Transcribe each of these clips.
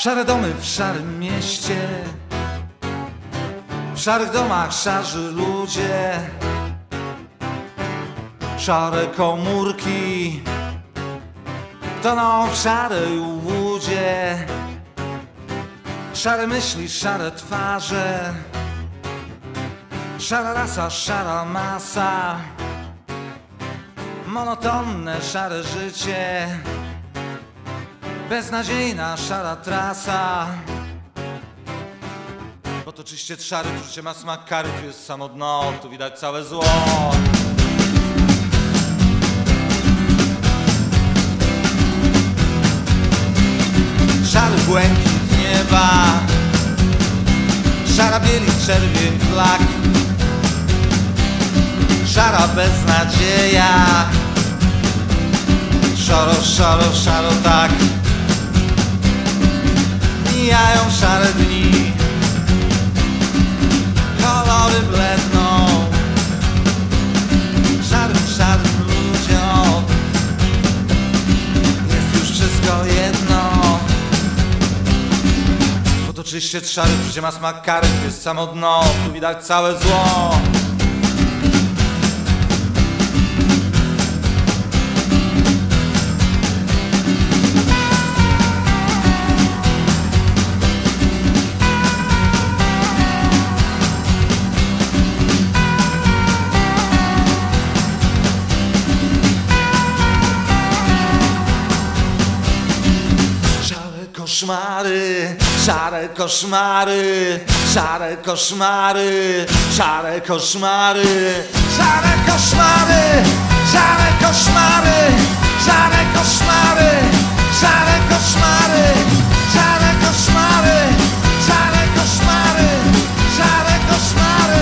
Szare domy w szarym mieście, w szarych domach szarzy ludzie, szare komórki toną w szarej łudzie, szare myśli, szare twarze, szara rasa, szara masa, monotonne szare życie, beznadziejna szara trasa. Bo to czyście szary, tu życie ma smak kary, tu jest samo dno, tu widać całe zło. Szary błękit nieba, szara bieli czerwień flak, szara beznadzieja, szaro, szaro, szaro tak. Mijają szare dni, kolory bledną szarym, szarym ludziom. Jest już wszystko jedno. Potoczy się szary, tu życie ma smak kary, tu jest samo dno, tu widać całe zło. Koszmary, szare koszmary, szare koszmary, szare koszmary, szare koszmary, szare koszmary, szare koszmary, szare koszmary, szare koszmary, szare koszmary, szare koszmary, szare koszmary.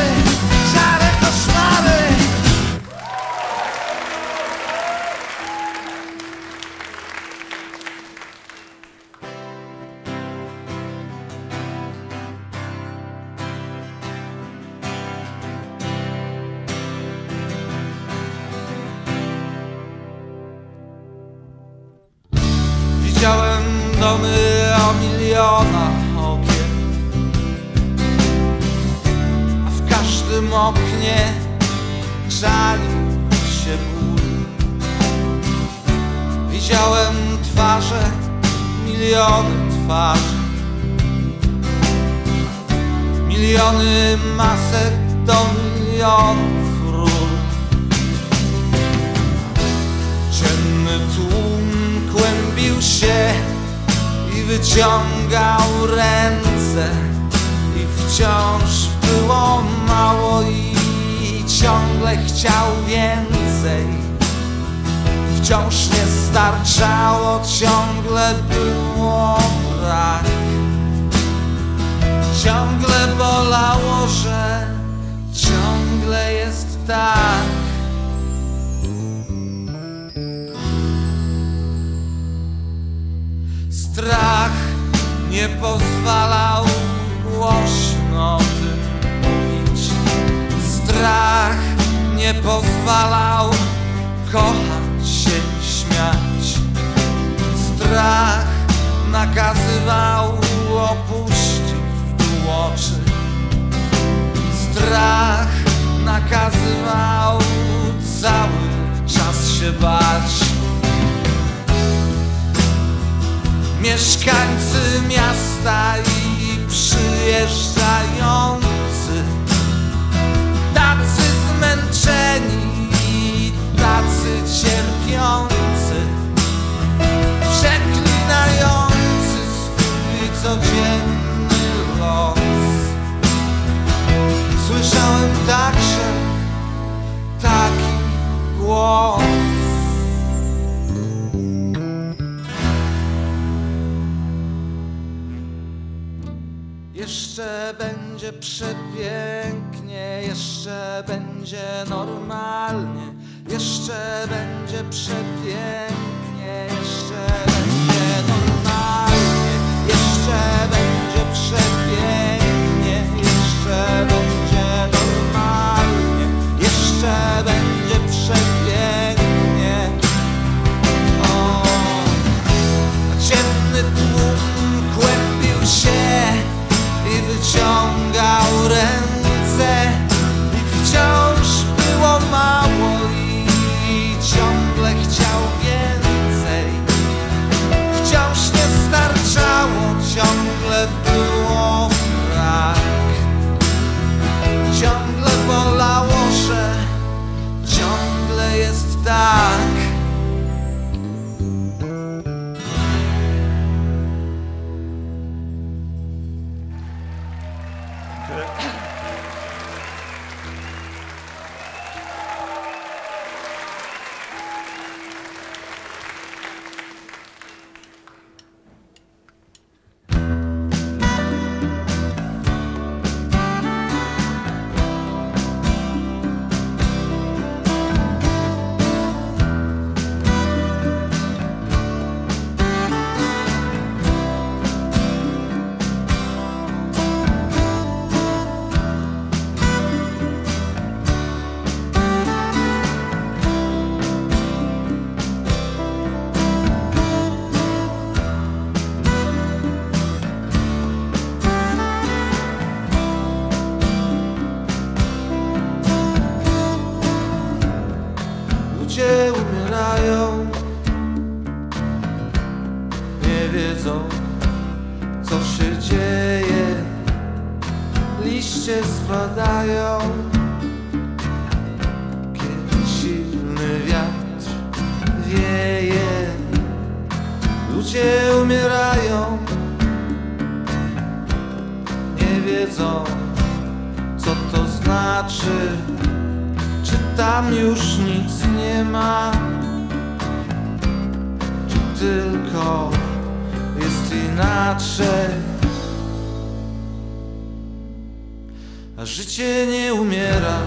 Widziałem domy o milionach okien, a w każdym oknie żalił się ból. Widziałem twarze, miliony twarzy, miliony masek do milionów ról. Ciemny tłum kłębił się i wyciągał ręce, i wciąż było mało i ciągle chciał więcej. Wciąż nie starczało, ciągle było brak, ciągle bolało, że ciągle jest tak. Strach nie pozwalał głośno o tym mówić. Strach nie pozwalał kochać się śmiać. Strach nakazywał opuścić tu oczy. Strach nakazywał cały czas się bać. Mieszkańcy miasta i przyjeżdżający, tacy zmęczeni i tacy cierpiący, przeklinający swój codzienny los. Słyszałem także taki głos. Jeszcze będzie przepięknie, jeszcze będzie normalnie, jeszcze będzie przepięknie, jeszcze będzie normalnie, jeszcze będzie przepięknie, jeszcze będzie normalnie, jeszcze będzie przepięknie. O, a ciemny tłum kłębi wyciągał ręce i wciąż było mało i ciągle chciał więcej. Wciąż nie starczało, ciągle było brak. Ciągle bolało, że ciągle jest tak. Życie nie umiera.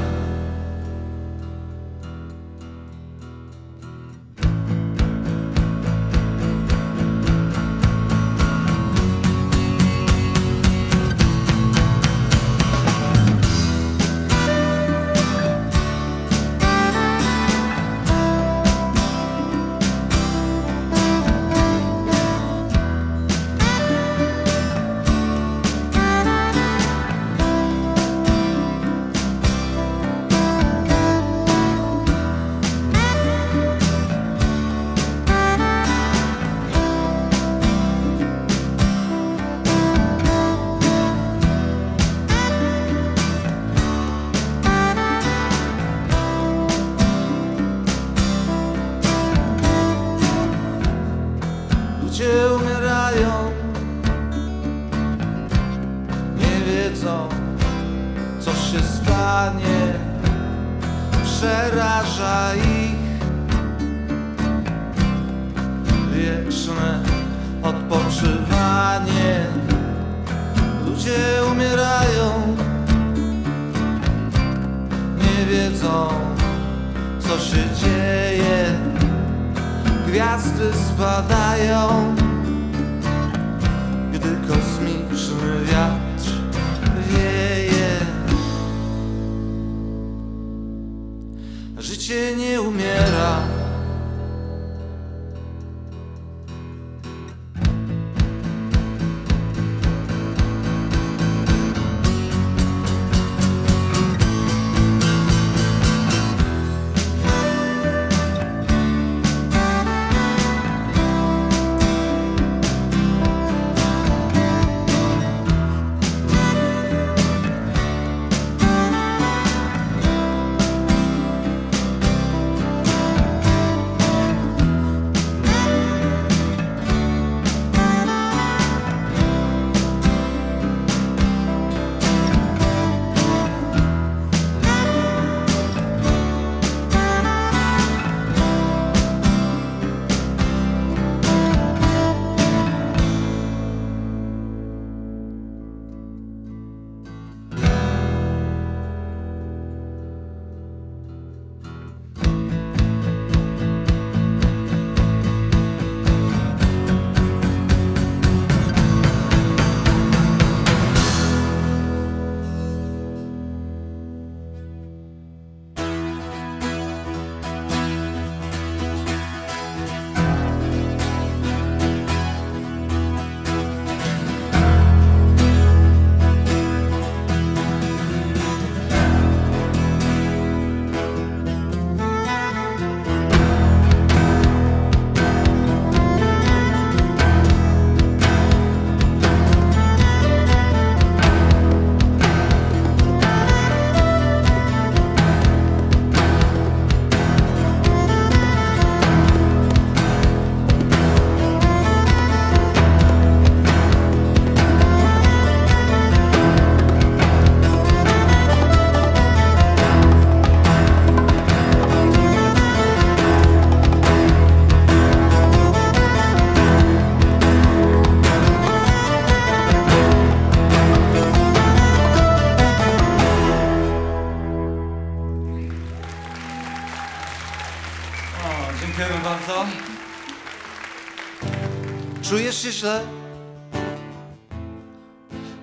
czujesz się źle?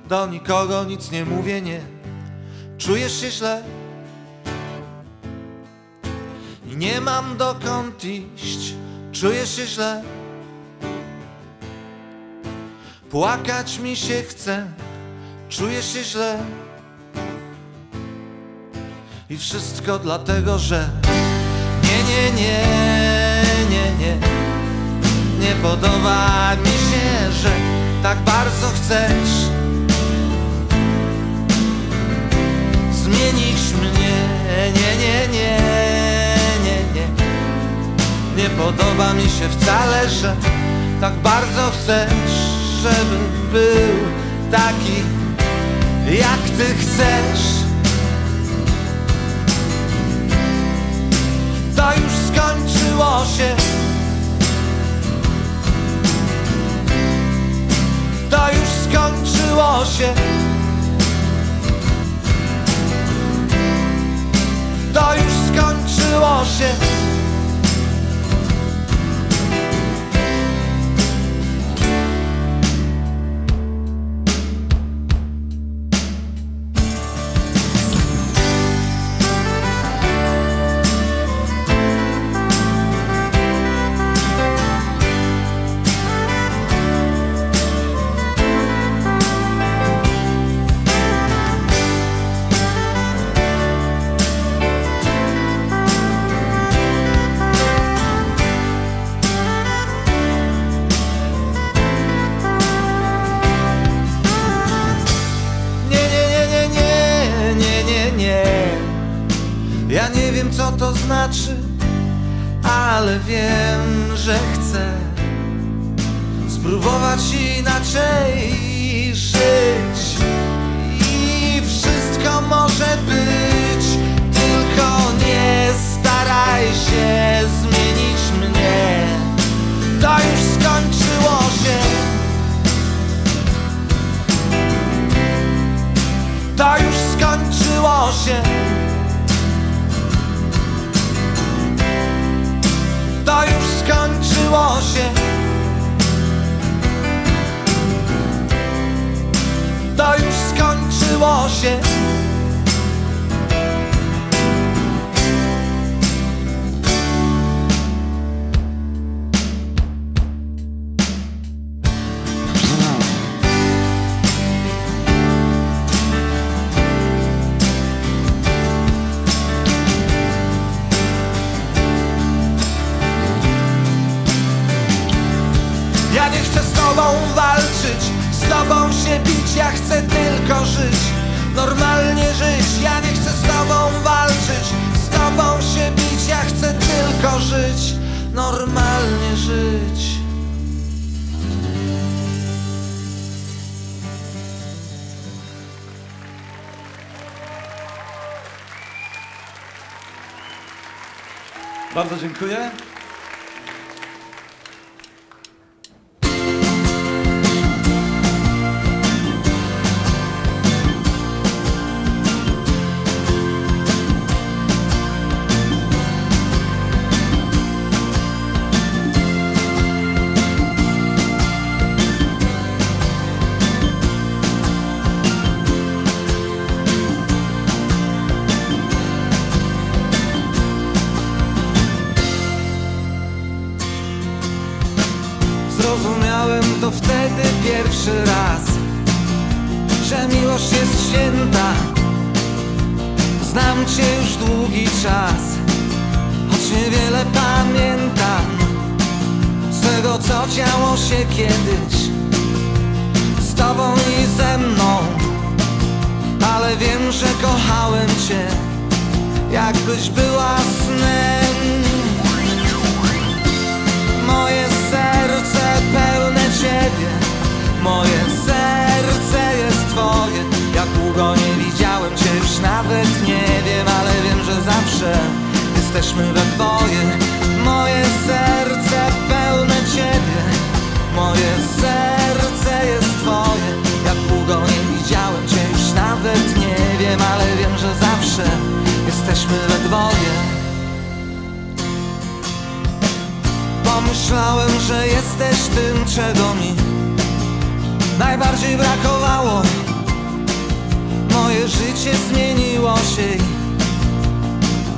Do nikogo nic nie mówię, nie. Czujesz się źle? I nie mam dokąd iść. Czujesz się źle? Płakać mi się chce. Czujesz się źle? I wszystko dlatego, że nie. Nie podoba mi się, że tak bardzo chcesz zmienić mnie. Nie. Nie podoba mi się wcale, że tak bardzo chcesz, żebym był taki, jak ty chcesz. To już skończyło się. To już skończyło się. To już skończyło się. Ja nie wiem, co to znaczy, ale wiem, że chcę spróbować inaczej żyć. I wszystko może być, tylko nie staraj się zmienić mnie. To już skończyło się. To już skończyło się. To już skończyło się. To już skończyło się. Ja nie chcę z tobą walczyć, z tobą się bić, ja chcę tylko żyć, normalnie żyć. Ja nie chcę z tobą walczyć, z tobą się bić, ja chcę tylko żyć, normalnie żyć. Bardzo dziękuję. Zrozumiałem to wtedy pierwszy raz, że miłość jest święta. Znam cię już długi czas, choć niewiele pamiętam z tego, co działo się kiedyś z tobą i ze mną. Ale wiem, że kochałem cię, jakbyś była snem. Moje serce pełne ciebie, moje serce jest twoje. Jak długo nie widziałem cię, już nawet nie wiem, ale wiem, że zawsze jesteśmy we dwoje. Moje serce pełne ciebie, moje serce jest twoje. Jak długo nie widziałem cię, już nawet nie wiem, ale wiem, że zawsze jesteśmy we dwoje. myślałem, że jesteś tym, czego mi najbardziej brakowało. Moje życie zmieniło się,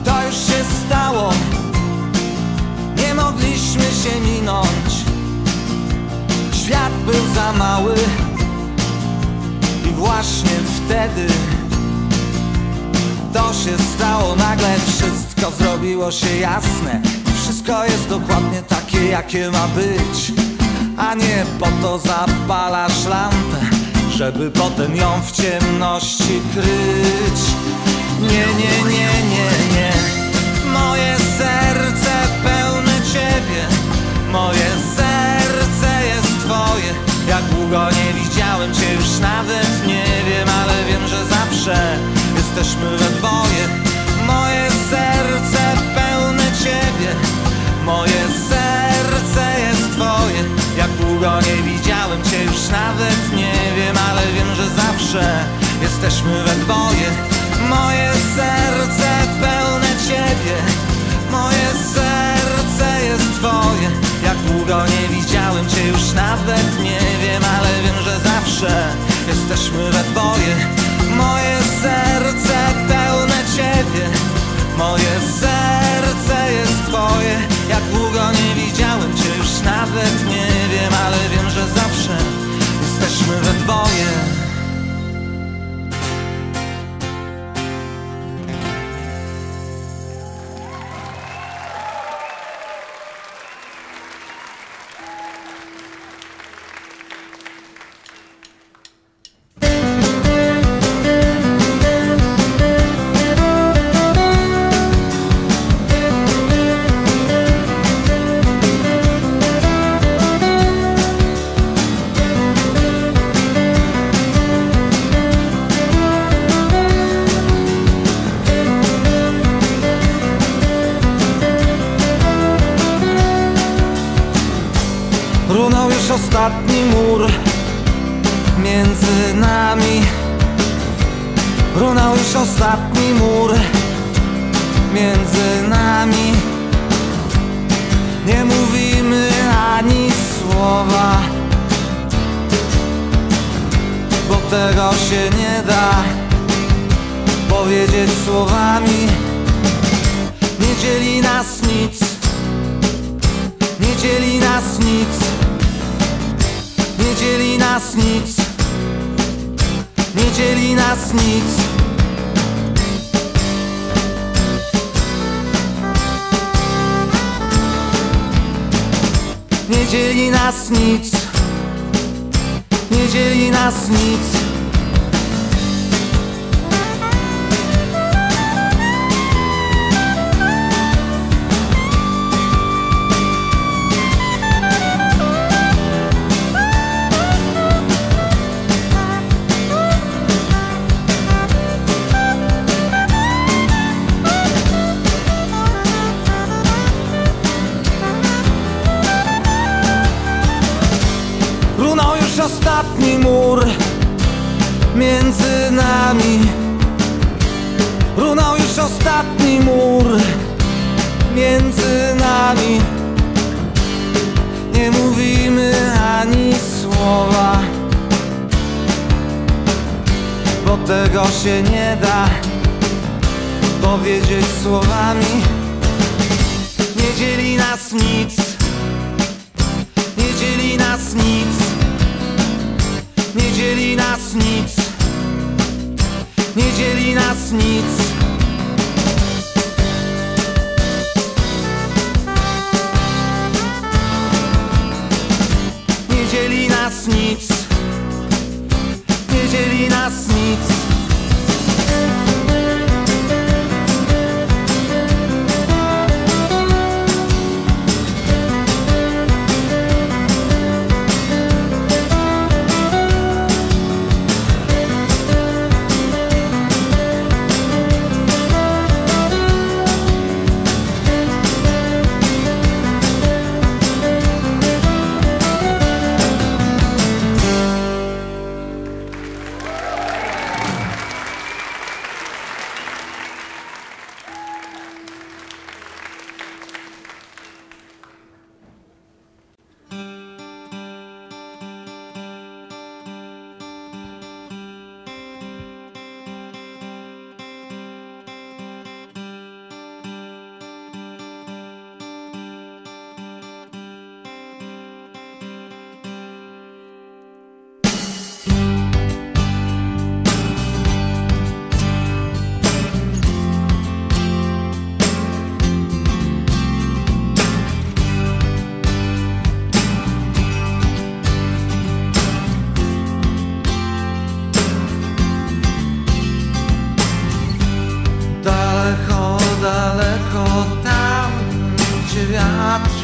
to już się stało. Nie mogliśmy się minąć, świat był za mały. I właśnie wtedy to się stało. Nagle wszystko zrobiło się jasne. Wszystko jest dokładnie takie, jakie ma być. A nie po to zapalasz lampę, żeby potem ją w ciemności kryć. Nie, nie, nie, nie, nie. Moje serce pełne Ciebie, moje serce jest Twoje. Jak długo nie widziałem Cię, już nawet nie wiem, ale wiem, że zawsze jesteśmy we dwoje. Moje serce pełne Ciebie, moje serce jest Twoje. Jak długo nie widziałem Cię, już nawet nie wiem, ale wiem, że zawsze jesteśmy we dwoje. Moje serce pełne Ciebie, moje serce jest Twoje. Jak długo nie widziałem Cię, już nawet nie wiem, ale wiem, że zawsze jesteśmy we dwoje. Moje serce pełne Ciebie, moje serce jest Twoje. Jak długo nie widziałem Cię, już nawet nie wiem, ale wiem, że zawsze jesteśmy we dwoje. Ostatni mur między nami, runął już ostatni mur między nami. Nie mówimy ani słowa, bo tego się nie da powiedzieć słowami. Nie dzieli nas nic, nie dzieli nas nic. Nie dzieli nas nic, nie dzieli nas nic. Nie dzieli nas nic, nie dzieli nas nic. Ostatni mur między nami, runął już ostatni mur między nami. Nie mówimy ani słowa, bo tego się nie da powiedzieć słowami. Nie dzieli nas nic, nie dzieli nas nic. Nie dzieli nas nic, nie dzieli nas nic. Nie dzieli nas nic, nie dzieli nas nic. Tylko tam, gdzie wiatr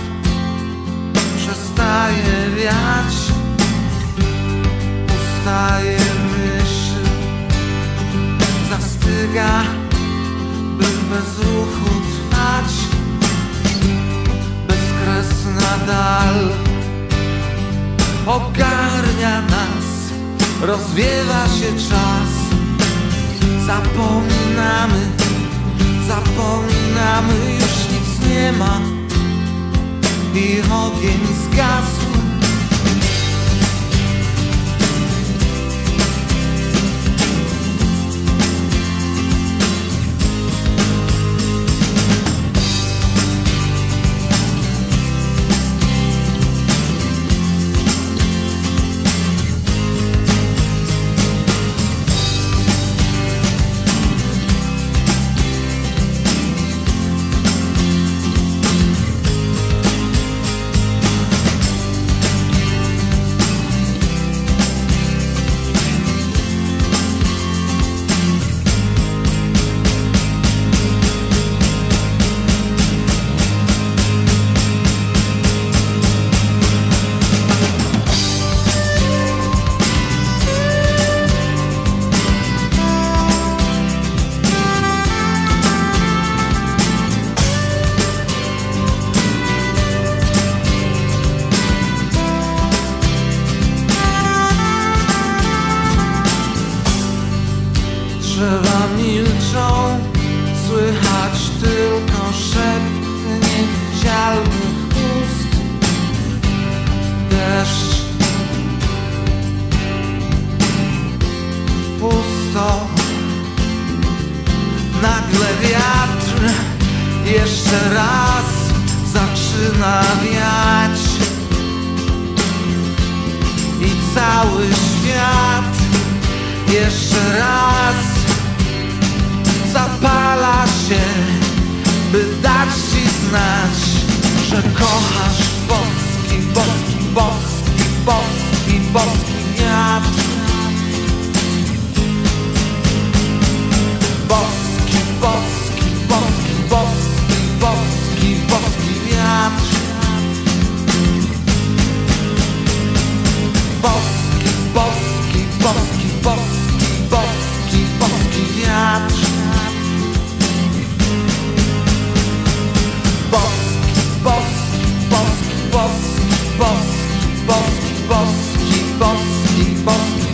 przestaje wiać, ustaje myśl, zastyga, by bez ruchu trwać. Bezkresna dal ogarnia nas, rozwiewa się czas. Zapominamy, już nic nie ma i ogień zgasł. Drzewa milczą, słychać tylko szept niewidzialnych ust. Deszcz, pusto, nagle wiatr jeszcze raz zaczyna wiać i cały świat jeszcze raz zapala się, by dać ci znać, że kochasz boski, boski, boski, boski, boski wiatr. Boski, boski, boski, boski, boski, boski wiatr. Boski, boski, boski, boski, boski, boski wiatr. Boski, boski, boski, boski, boski, boski, boski.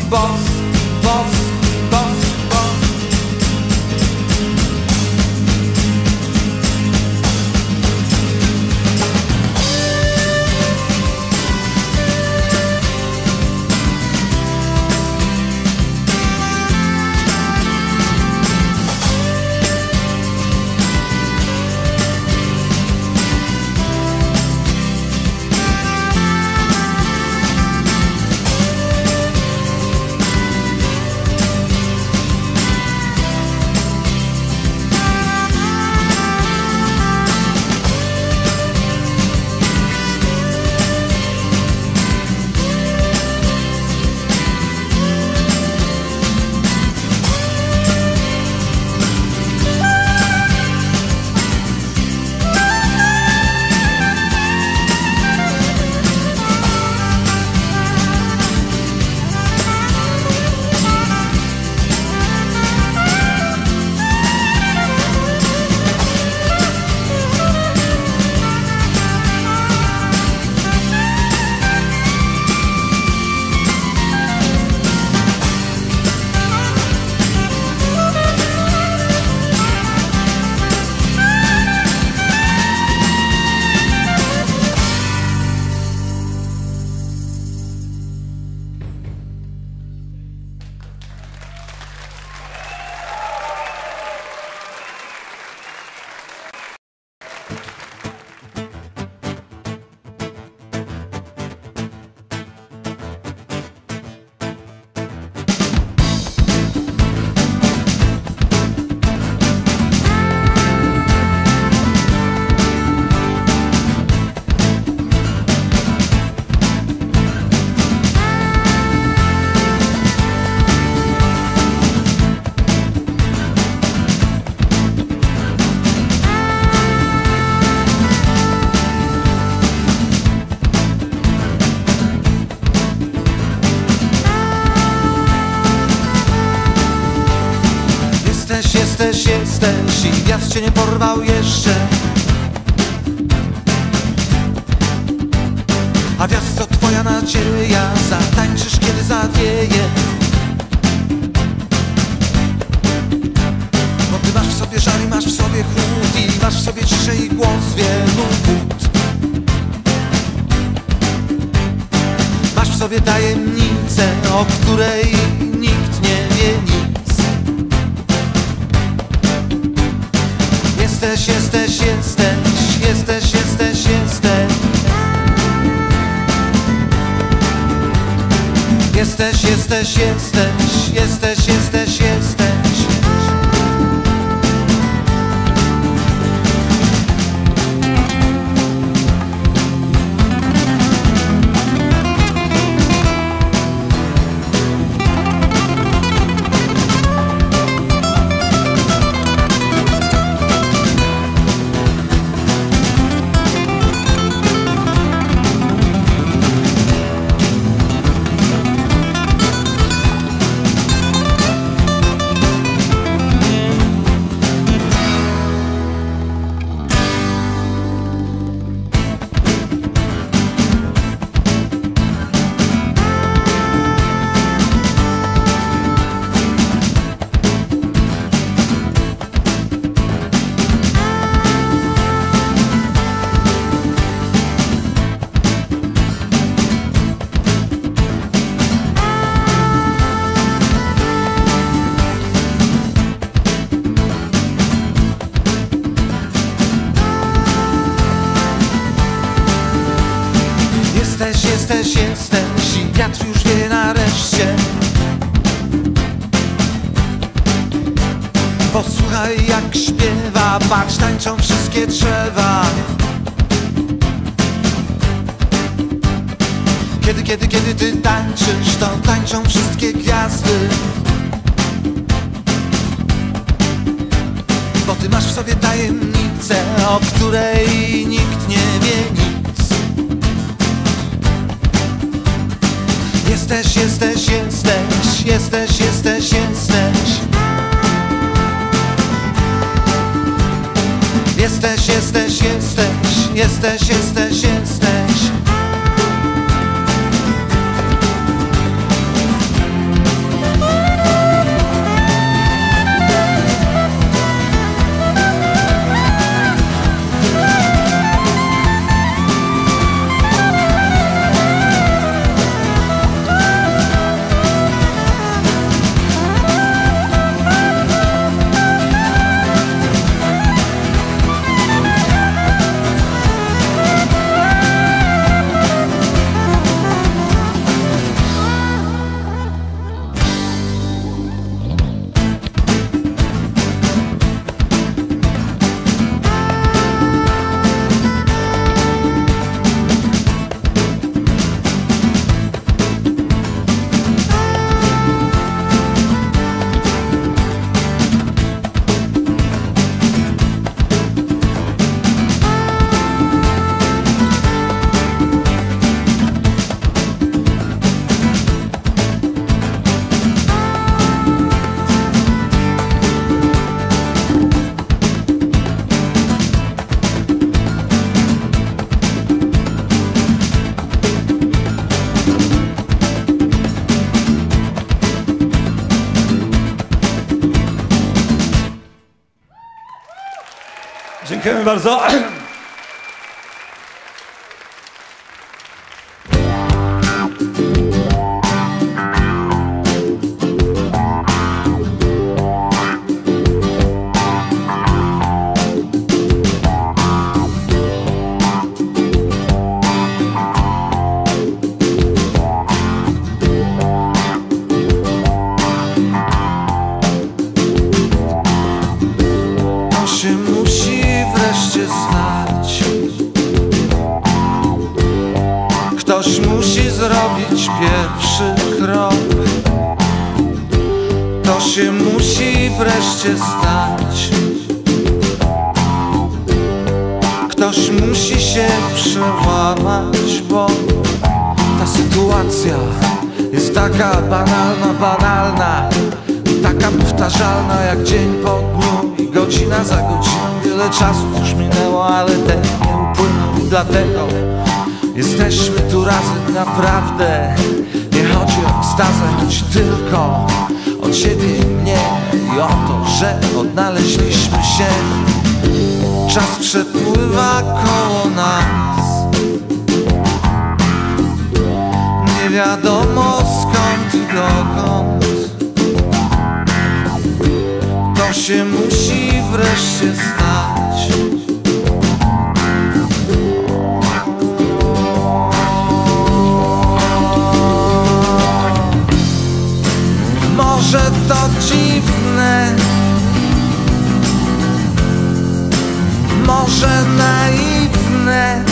jesteś i wiatr cię nie porwał jeszcze. A wiatr to twoja nadzieja, zatańczysz kiedy zawieje. Bo ty masz w sobie żal i masz w sobie chłód i masz w sobie ciszę i głos wielu wód. Masz w sobie tajemnicę, o której nikt nie wie nic. Jesteś, jesteś, jesteś, jesteś, jesteś, jesteś. Jesteś, jesteś, jesteś, jesteś, jesteś, jesteś. Jesteś, jesteś, jesteś i wiatr już wie nareszcie. Posłuchaj jak śpiewa, patrz tańczą wszystkie drzewa. Kiedy ty tańczysz, to tańczą wszystkie gwiazdy. Bo ty masz w sobie tajemnicę, o której nikt nie wie nic. Jesteś, jesteś, jesteś, jesteś, jesteś, jesteś. Jesteś, jesteś, jesteś, jesteś, jesteś, jesteś. Dziękujemy bardzo. Ktoś musi zrobić pierwszy krok. To się musi wreszcie stać. Ktoś musi się przełamać, bo ta sytuacja jest taka banalna, banalna i taka powtarzalna jak dzień po dniu. godzina za godziną. Tyle czasu już minęło, ale ten nie upłynął. Dlatego jesteśmy tu razem naprawdę. Nie chodzi o ekstazę, chodzi tylko o ciebie i mnie i o to, że odnaleźliśmy się. Czas przepływa koło nas, nie wiadomo skąd i dokąd. To się musi wreszcie stać. Może to dziwne, może naiwne,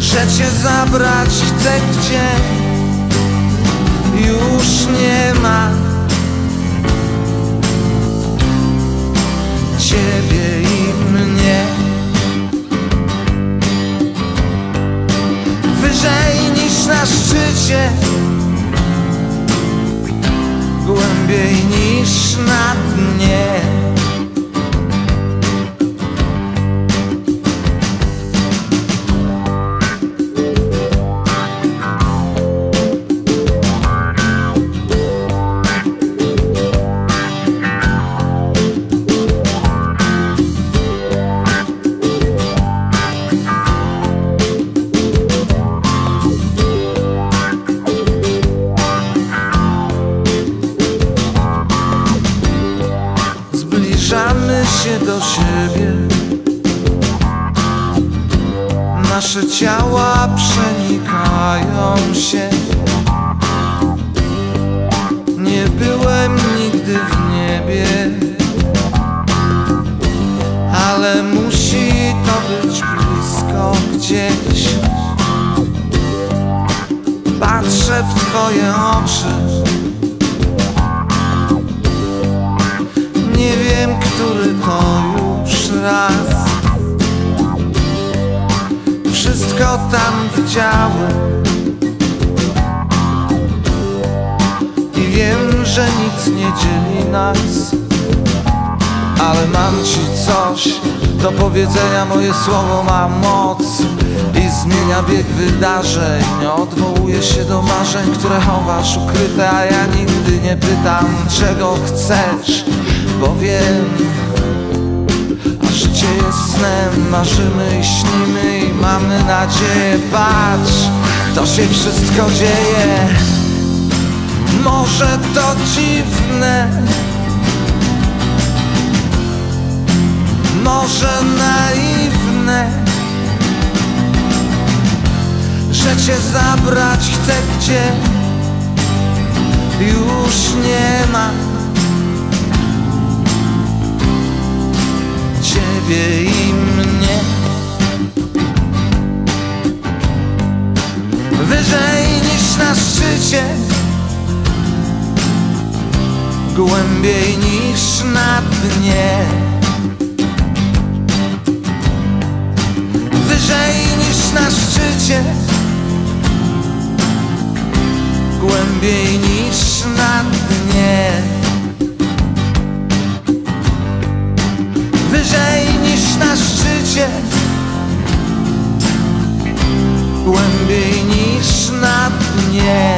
że cię zabrać chcę, gdzie już nie ma ciebie i mnie. Wyżej niż na szczycie, głębiej niż na dnie. Zbliżamy się do siebie, nasze ciała przenikają się. Nie byłem nigdy w niebie, ale musi to być blisko gdzieś. Patrzę w twoje oczy, nie wiem, który to już raz. Wszystko tam widziałem i wiem, że nic nie dzieli nas, ale mam ci coś do powiedzenia. Moje słowo ma moc i zmienia bieg wydarzeń. Odwołuję się do marzeń, które chowasz ukryte, a ja nigdy nie pytam, czego chcesz, bo wiem, a życie jest snem. Marzymy i śnimy i mamy nadzieję. Patrz, to się wszystko dzieje. Może to dziwne, może naiwne, że cię zabrać chcę, gdzie już nie ma ciebie i mnie. Wyżej niż na szczycie, głębiej niż na dnie. Wyżej niż na szczycie, głębiej niż na dnie. Wyżej niż na szczycie, głębiej niż na dnie.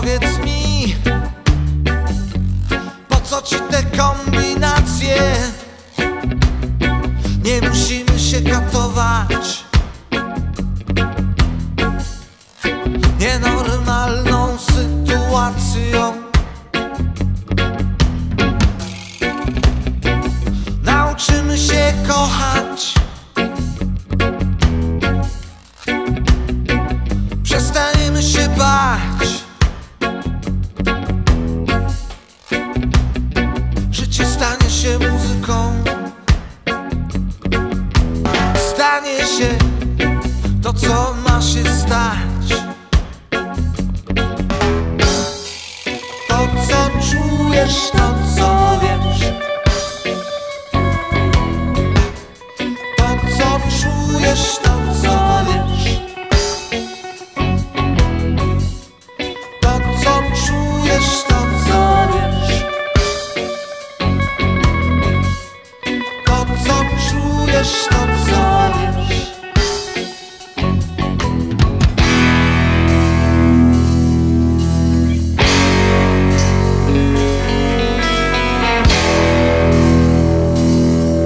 powiedz mi, po co ci te kombinacje? Nie musimy się katować, nienormalną sytuacją. Nauczymy się kochać, przestaniemy się bać. Życie stanie się muzyką, stanie się to, co ma się stać. To, co czujesz, to, co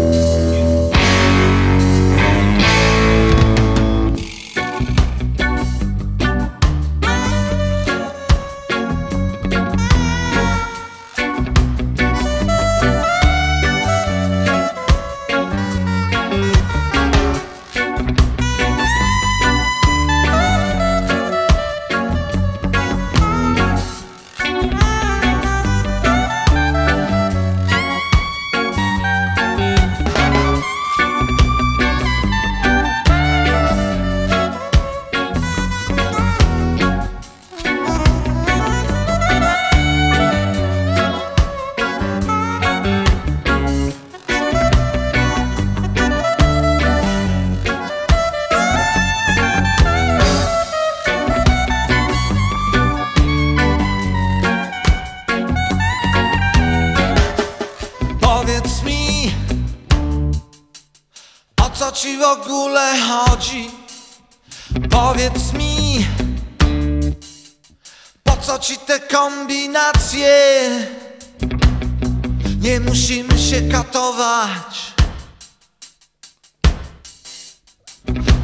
wiesz. To, co czujesz, to, co wiesz. To, co czujesz, to, co wiesz. To, co czujesz, to, co wiesz. Powiedz mi, o co ci w ogóle chodzi? Powiedz mi, po co ci te kombinacje? Nie musimy się katować,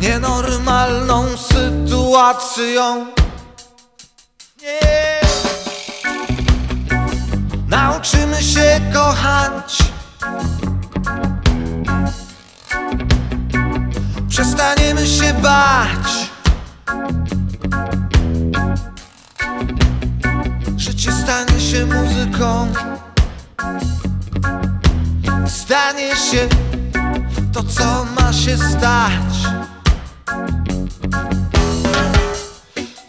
nienormalną sytuacją. Nie. Nauczymy się kochać, przestaniemy się bać. Życie stanie się muzyką, stanie się to, co ma się stać.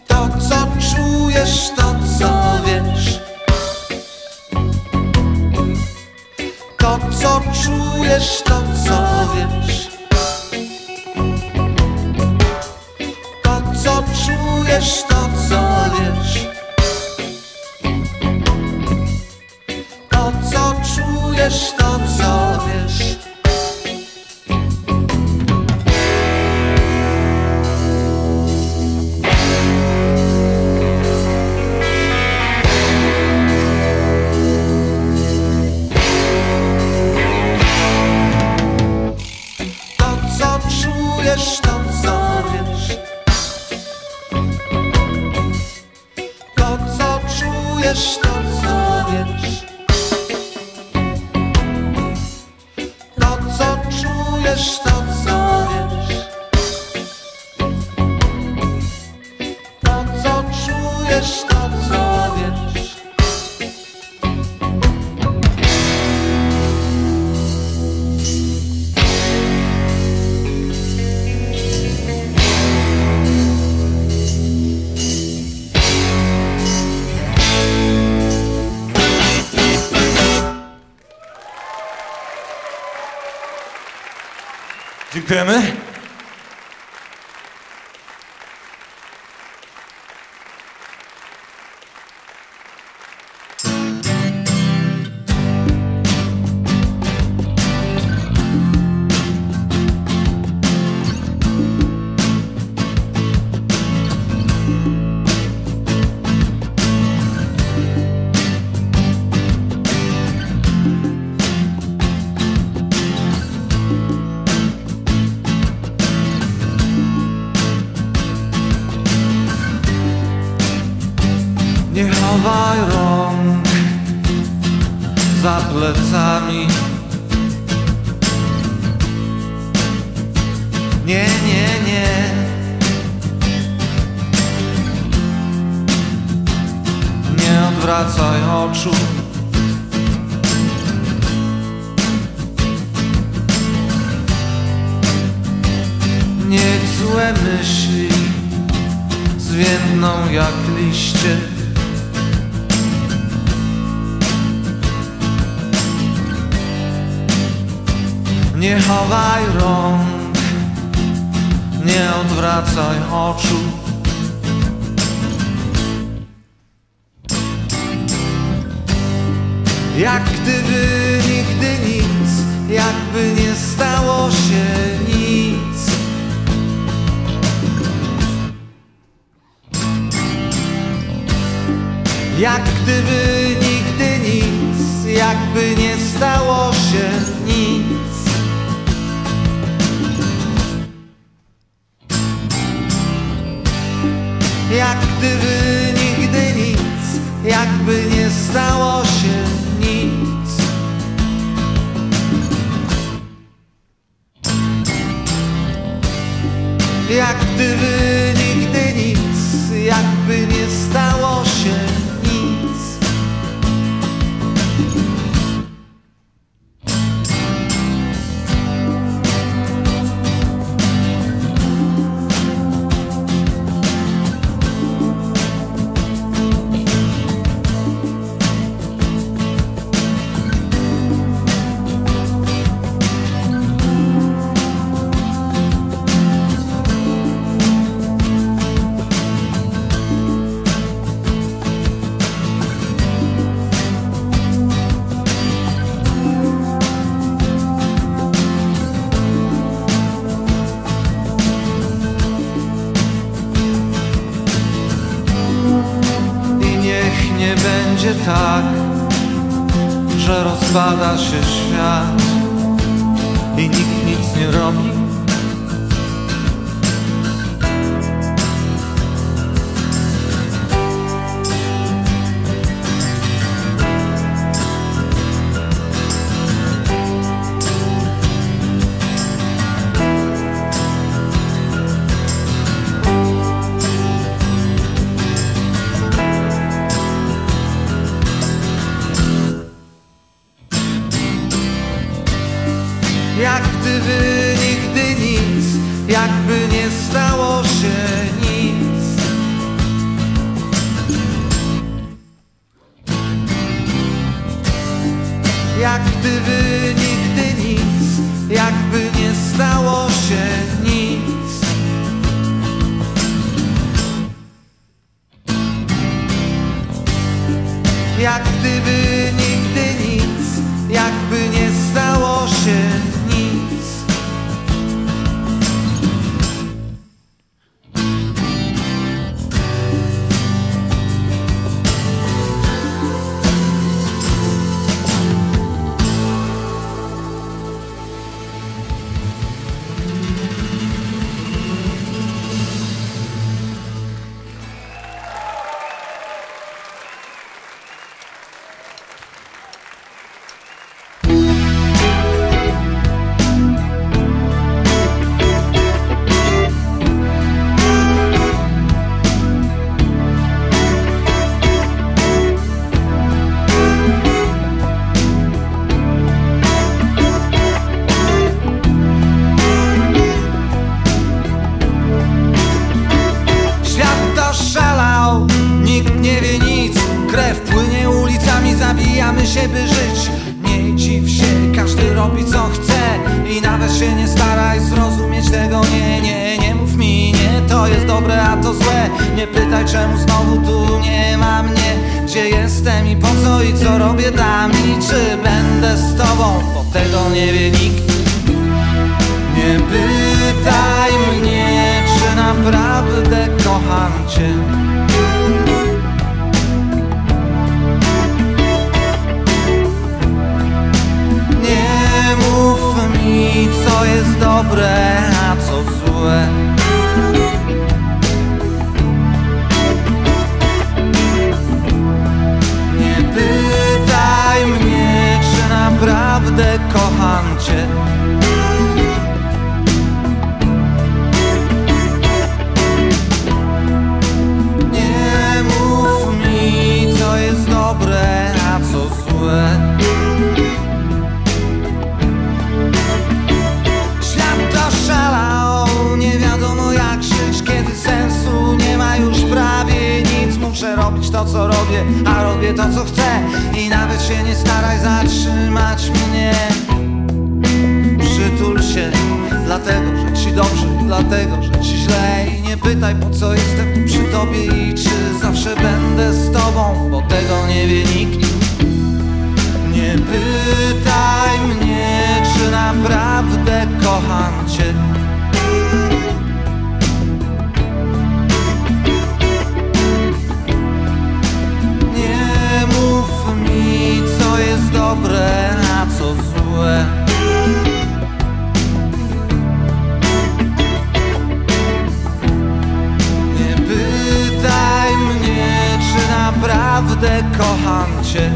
To, co czujesz, to, co wiesz. To, co czujesz, to, co wiesz. To, co czujesz, to, co wiesz. To, co czujesz, to, co wiesz. To, co wiesz. To, co czujesz, to, co wiesz. To, co czujesz, to, co wiesz. To, co czujesz, to, co wiesz. Dziękujemy. Nie chowaj rąk za plecami. Nie, nie, nie. Nie odwracaj oczu. Niech złe myśli zwiędną jak liście. Nie chowaj rąk, nie odwracaj oczu. Jak gdyby nigdy nic, jakby nie stało się nic. Jak gdyby nigdy nic, jakby nie stało się nic. Jak gdyby nigdy nic, jakby nie stało się nic. Jak gdyby nigdy nic, jakby nie stało się nic. Nie będzie tak, że rozpada się świat i nikt nic nie robi. Jak gdyby nigdy nic, jakby nie stało się nic. Jak gdyby nigdy nic, jakby nie stało się nic. Jak gdyby nigdy nic, jakby nie stało się nic. Zabijamy się, by żyć. Nie dziw się, każdy robi co chce i nawet się nie staraj zrozumieć tego. Nie, nie, nie mów mi nie, to jest dobre, a to złe. Nie pytaj, czemu znowu tu nie ma mnie. Gdzie jestem i po co i co robię tam i czy będę z tobą, bo tego nie wie nikt. Nie pytaj mnie, czy naprawdę kocham cię. Co jest dobre, a co złe. co robię, a robię to, co chcę. I nawet się nie staraj zatrzymać mnie. Przytul się, dlatego, że ci dobrze, dlatego, że ci źle. I nie pytaj, po co jestem tu przy tobie i czy zawsze będę z tobą, bo tego nie wie nikt. Nie pytaj mnie, czy naprawdę kocham cię. Nie mów mi, co jest dobre, a co złe. Nie pytaj mnie, czy naprawdę kocham cię.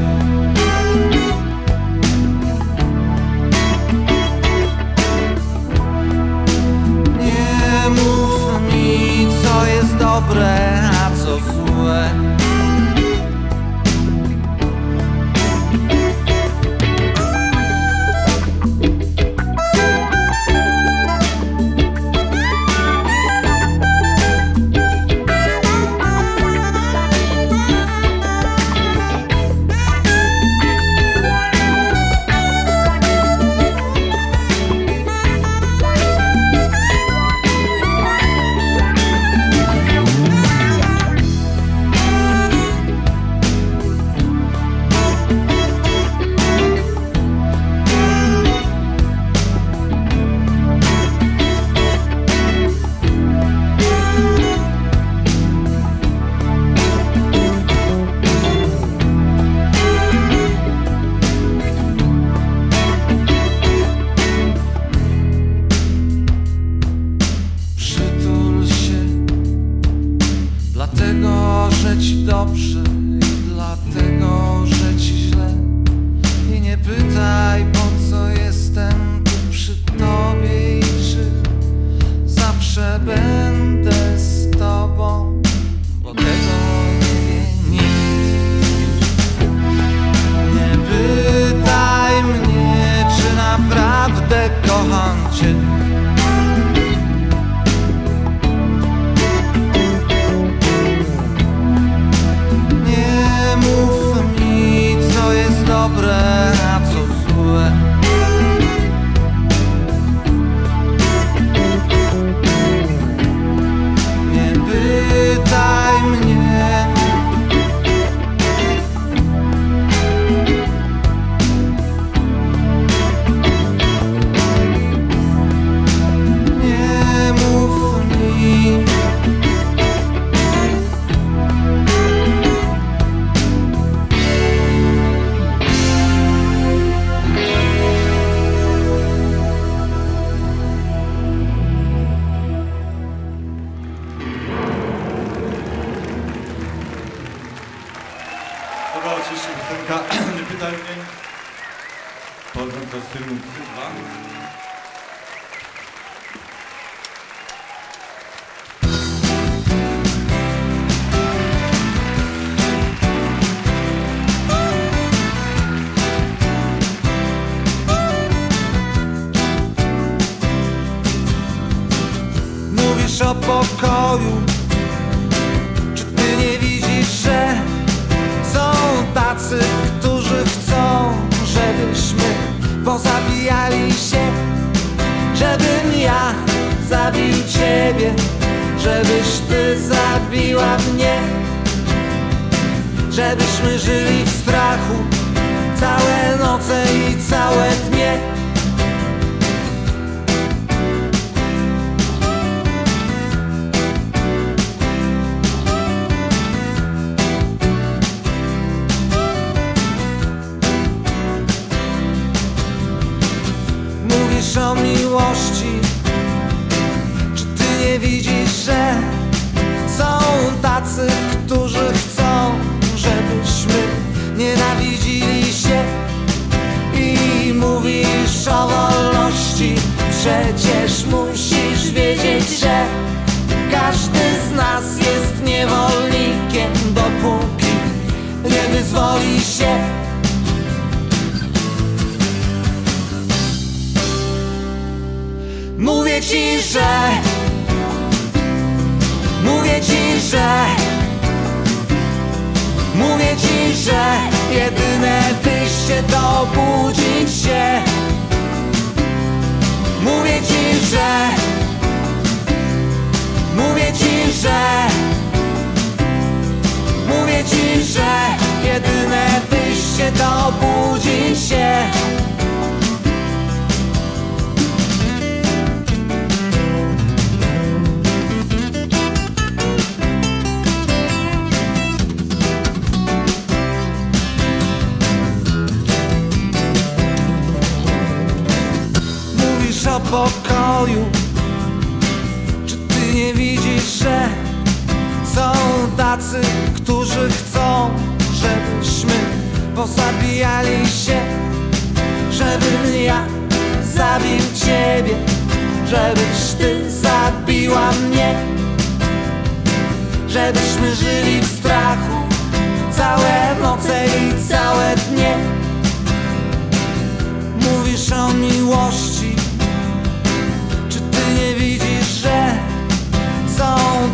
Dobre, a co złe. Dlatego, że ci dobrze i dlatego, że ci źle. I nie pytaj, po co jestem tu przy tobie i czy zawsze będę z tobą, bo tego nie wie nikt. Nie pytaj mnie, czy naprawdę kocham cię. Oczywiście piosenka, nie pytaj mnie. Poznam z filmu Kurwa. Mówisz o pokoju. Czy ty nie widzisz, że są tacy, którzy chcą, żebyśmy pozabijali się, żebym ja zabił ciebie, żebyś ty zabiła mnie, żebyśmy żyli w strachu całe noce i całe dnie. O miłości, czy ty nie widzisz, że są tacy, którzy chcą, żebyśmy nienawidzili się? I mówisz o wolności, przecież musisz wiedzieć, że każdy z nas jest niewolnikiem, dopóki nie wyzwoli się. że, mówię ci, że, mówię ci, że jedyne wyjście to obudzić się. O pokoju, czy ty nie widzisz, że są tacy, którzy chcą, żebyśmy pozabijali się, żebym ja zabił ciebie, żebyś ty zabiła mnie, żebyśmy żyli w strachu całe noce i całe dnie. Mówisz o miłości,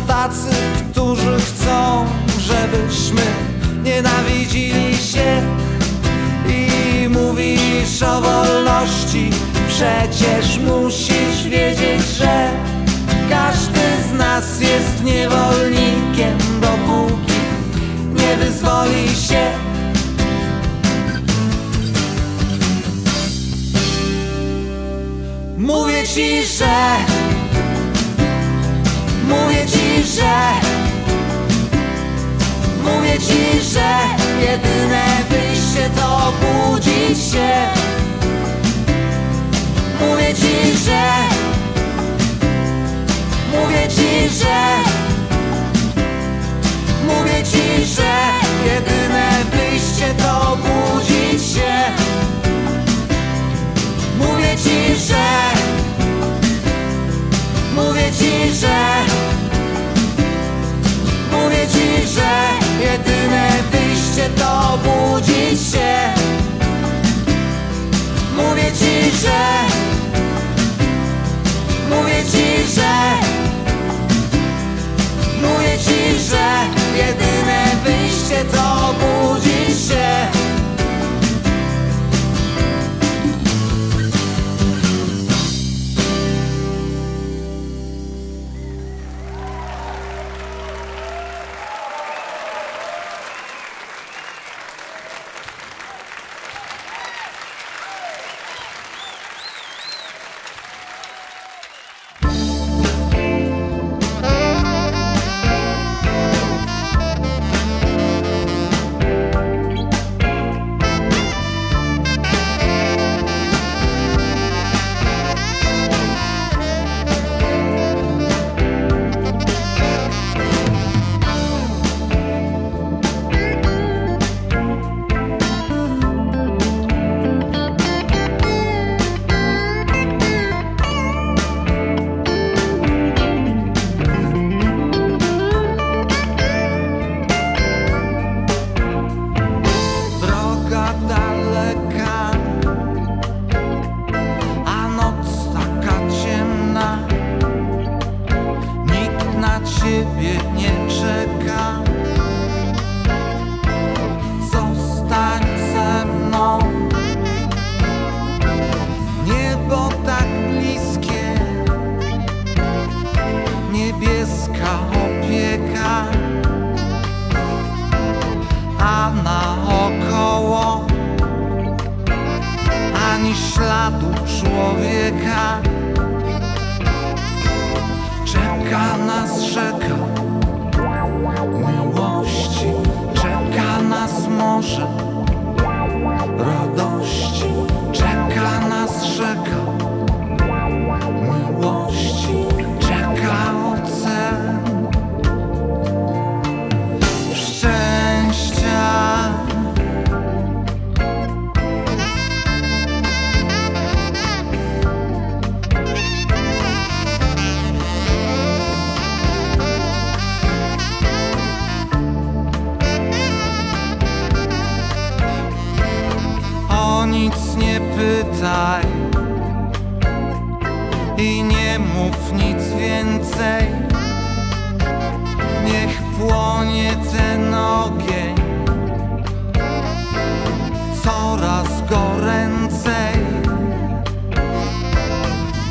tacy, którzy chcą, żebyśmy nienawidzili się. I mówisz o wolności, przecież musisz wiedzieć, że każdy z nas jest niewolnikiem, dopóki nie wyzwoli się. Mówię ci, że, mówię ci, że, mówię ci, że jedyne wyjście to obudzić się. Mówię ci, że, mówię ci, że, mówię ci, że jedyne wyjście to obudzić się. Mówię ci, że, mówię ci, że, mówię ci, że jedyne wyjście to obudzić się. Mówię ci, że, mówię ci, że, mówię ci, że jedyne wyjście to obudzić się.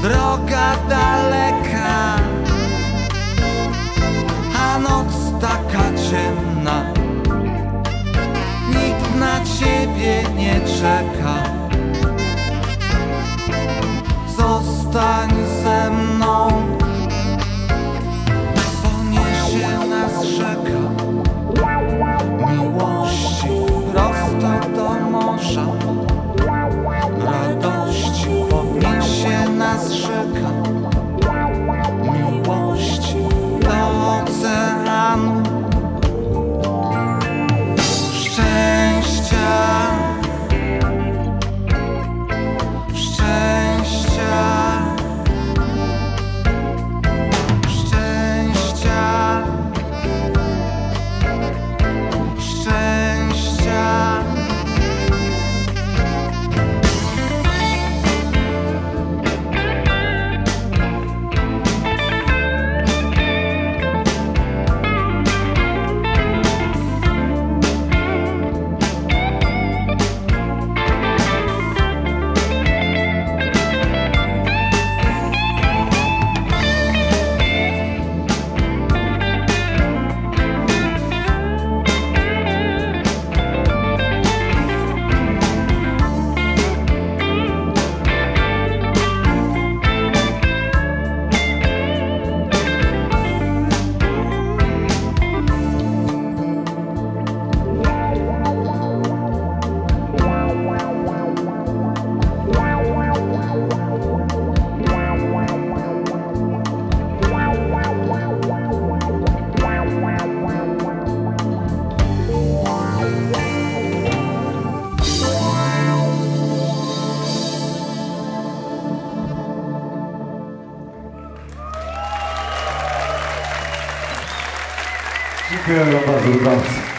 Droga daleka, a noc taka ciemna, nikt na ciebie nie czeka. Zostań ze mną, poniesie nas rzeka miłości prosto do morza. Radości poniesie nas rzeka miłości do oceanu. Dziękuję bardzo.